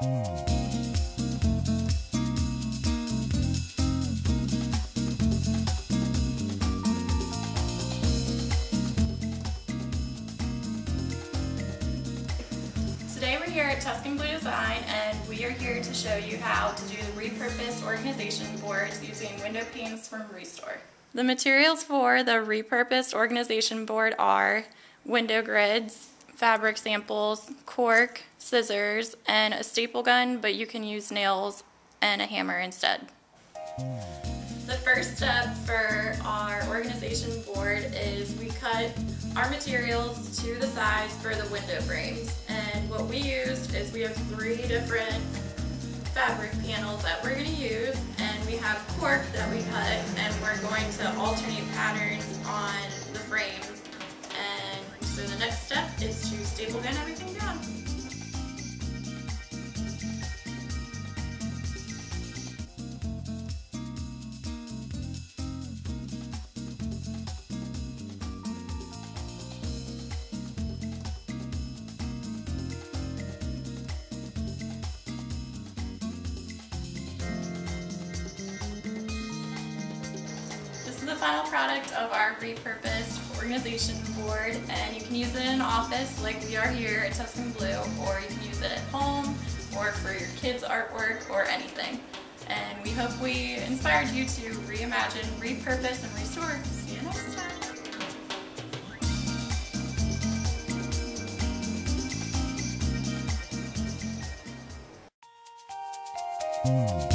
Today we're here at Tuscan Blue Design and we are here to show you how to do the repurposed organization boards using window panes from ReStore. The materials for the repurposed organization board are window grids, fabric samples, cork, scissors, and a staple gun, but you can use nails and a hammer instead. The first step for our organization board is we cut our materials to the size for the window frames. And what we used is we have three different fabric panels that we're going to use, and we have cork that we cut, and we're going to alternate patterns on the frames. And so the next step is to staple gun everything down. The final product of our repurposed organization board, and you can use it in an office like we are here at Tuscan Blue, or you can use it at home or for your kids' artwork or anything. And we hope we inspired you to reimagine, repurpose, and restore. See you next time. Mm.